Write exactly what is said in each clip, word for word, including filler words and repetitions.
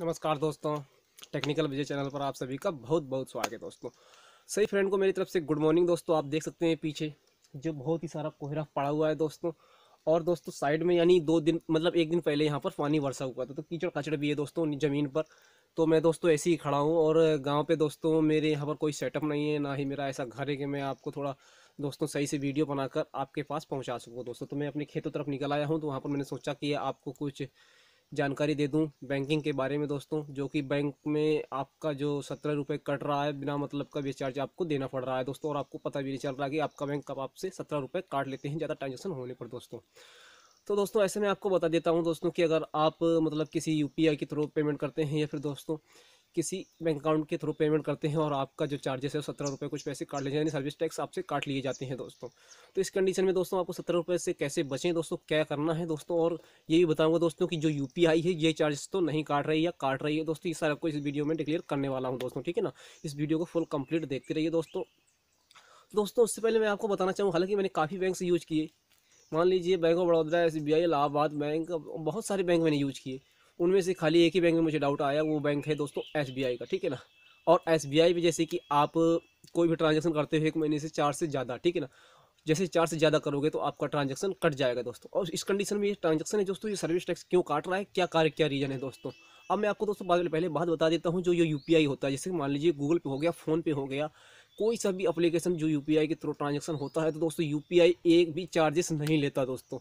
नमस्कार दोस्तों, टेक्निकल विजय चैनल पर आप सभी का बहुत बहुत स्वागत है दोस्तों। सही फ्रेंड को मेरी तरफ से गुड मॉर्निंग दोस्तों। आप देख सकते हैं पीछे जो बहुत ही सारा कोहरा पड़ा हुआ है दोस्तों, और दोस्तों साइड में यानी दो दिन मतलब एक दिन पहले यहाँ पर पानी वर्षा हुआ था, तो कीचड़ कचड़ भी है दोस्तों ज़मीन पर। तो मैं दोस्तों ऐसे ही खड़ा हूँ, और गाँव पर दोस्तों मेरे यहाँ पर कोई सेटअप नहीं है, ना ही मेरा ऐसा घर है कि मैं आपको थोड़ा दोस्तों सही से वीडियो बनाकर आपके पास पहुँचा सकूँ दोस्तों। तो मैं अपने खेतों तरफ निकल आया हूँ, तो वहाँ पर मैंने सोचा कि आपको कुछ जानकारी दे दूं बैंकिंग के बारे में दोस्तों, जो कि बैंक में आपका जो सत्रह रुपये कट रहा है बिना मतलब का चार्ज आपको देना पड़ रहा है दोस्तों, और आपको पता भी नहीं चल रहा कि आपका बैंक कब आपसे सत्रह रुपये काट लेते हैं ज़्यादा ट्रांजेक्शन होने पर दोस्तों। तो दोस्तों ऐसे में आपको बता देता हूं दोस्तों कि अगर आप मतलब किसी यू पी आई के थ्रू पेमेंट करते हैं या फिर दोस्तों किसी बैंक अकाउंट के थ्रू पेमेंट करते हैं और आपका जो चार्जेस है सत्रह रुपये कुछ पैसे काट लेते हैं, सर्विस टैक्स आपसे काट लिए जाते हैं दोस्तों। तो इस कंडीशन में दोस्तों आपको सत्रह रुपये से कैसे बचें दोस्तों, क्या करना है दोस्तों, और ये भी बताऊंगा दोस्तों कि जो यू पी आई है ये चार्जेस तो नहीं काट रही या काट रही है दोस्तों। ये सारा को इस वीडियो में डिक्लेयर करने वाला हूँ दोस्तों, ठीक है ना। इस वीडियो को फुल कंप्लीट देखते रहिए दोस्तों। दोस्तों उससे पहले मैं आपको बताना चाहूँ, हालांकि मैंने काफ़ी बैंक से यूज़ किए, मान लीजिए bank of Baroda, S B I, Allahabad bank, बहुत सारे बैंक मैंने यूज़ किए, उनमें से खाली एक ही बैंक में मुझे डाउट आया, वो बैंक है दोस्तों एस बी आई का, ठीक है ना। और एस बी आई भी जैसे कि आप कोई भी ट्रांजैक्शन करते हो एक महीने से चार से ज़्यादा, ठीक है ना, जैसे चार से ज़्यादा करोगे तो आपका ट्रांजैक्शन कट जाएगा दोस्तों। और इस कंडीशन में ये ट्रांजैक्शन है दोस्तों, ये सर्विस टैक्स क्यों काट रहा है, क्या कार्य क्या रीज़न है दोस्तों। अब मैं आपको दोस्तों पहले बात बता देता हूँ, जो ये यू पी आई होता है, जैसे मान लीजिए गूगल पे हो गया, फ़ोन पे हो गया, कोई सा भी एप्लीकेशन जो यू पी आई के थ्रू ट्रांजैक्शन होता है, तो दोस्तों यू पी आई एक भी चार्जेस नहीं लेता दोस्तों,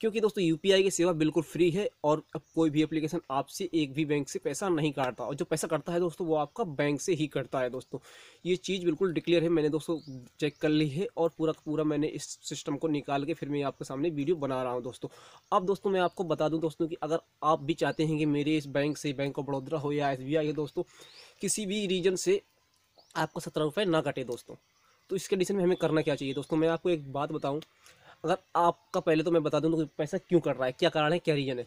क्योंकि दोस्तों यू पी आई की सेवा बिल्कुल फ्री है, और अब कोई भी एप्लीकेशन आपसे एक भी बैंक से पैसा नहीं काटता, और जो पैसा काटता है दोस्तों वो आपका बैंक से ही कटता है दोस्तों। ये चीज़ बिल्कुल डिक्लेयर है, मैंने दोस्तों चेक कर ली है, और पूरा पूरा मैंने इस सिस्टम को निकाल के फिर मैं आपके सामने वीडियो बना रहा हूँ दोस्तों। अब दोस्तों मैं आपको बता दूँ दोस्तों कि अगर आप भी चाहते हैं कि मेरे इस बैंक से, बैंक ऑफ बड़ौदा हो या एस बी आई हो दोस्तों, किसी भी रीजन से आपका सत्रह रुपये ना कटे दोस्तों, तो इस कंडीशन में हमें करना क्या चाहिए दोस्तों। मैं आपको एक बात बताऊँ, अगर आपका पहले तो मैं बता दूं कि पैसा क्यों कट रहा है, क्या कारण है, क्या रीज़न है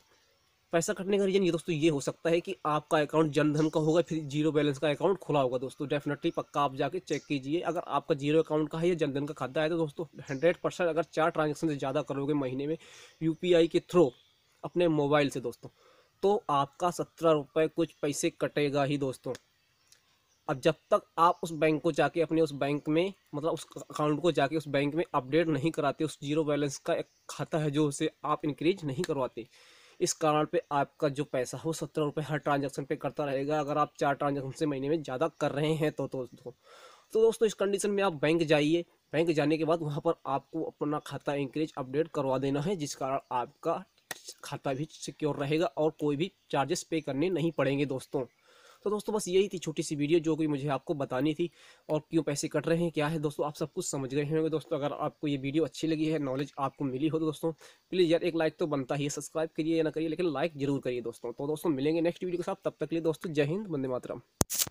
पैसा कटने का। रीज़न ये दोस्तों ये हो सकता है कि आपका अकाउंट जनधन का होगा, फिर जीरो बैलेंस का अकाउंट खुला होगा दोस्तों। डेफिनेटली पक्का आप जाके चेक कीजिए, अगर आपका जीरो अकाउंट का है या जनधन का खाता है तो दोस्तों हंड्रेड परसेंट अगर चार ट्रांजेक्शन से ज़्यादा करोगे महीने में यू पी आई के थ्रू अपने मोबाइल से दोस्तों, तो आपका सत्रह रुपये कुछ पैसे कटेगा ही दोस्तों। अब जब तक आप उस बैंक को जाके अपने उस बैंक में मतलब उस अकाउंट को जाके उस बैंक में अपडेट नहीं कराते, उस जीरो बैलेंस का एक खाता है जो उसे आप इंक्रीज नहीं करवाते, इस कारण पे आपका जो पैसा हो सत्रह रुपये हर ट्रांजैक्शन पे करता रहेगा, अगर आप चार ट्रांजैक्शन से महीने में ज़्यादा कर रहे हैं तो दोस्तों। तो दोस्तों इस कंडीशन में आप बैंक जाइए, बैंक जाने के बाद वहाँ पर आपको अपना खाता इंक्रीज अपडेट करवा देना है, जिस कारण आपका खाता भी सिक्योर रहेगा और कोई भी चार्जेस पे करने नहीं पड़ेंगे दोस्तों। तो दोस्तों बस यही थी छोटी सी वीडियो जो कि मुझे आपको बतानी थी, और क्यों पैसे कट रहे हैं क्या है दोस्तों, आप सब कुछ समझ गए होंगे दोस्तों। अगर आपको ये वीडियो अच्छी लगी है, नॉलेज आपको मिली हो तो दोस्तों प्लीज़ यार एक लाइक तो बनता ही है, सब्सक्राइब करिए या ना करिए लेकिन लाइक जरूर करिए दोस्तों। तो दोस्तों मिलेंगे नेक्स्ट वीडियो के साथ, तब तक के लिए दोस्तों जय हिंद, वंदे मातरम।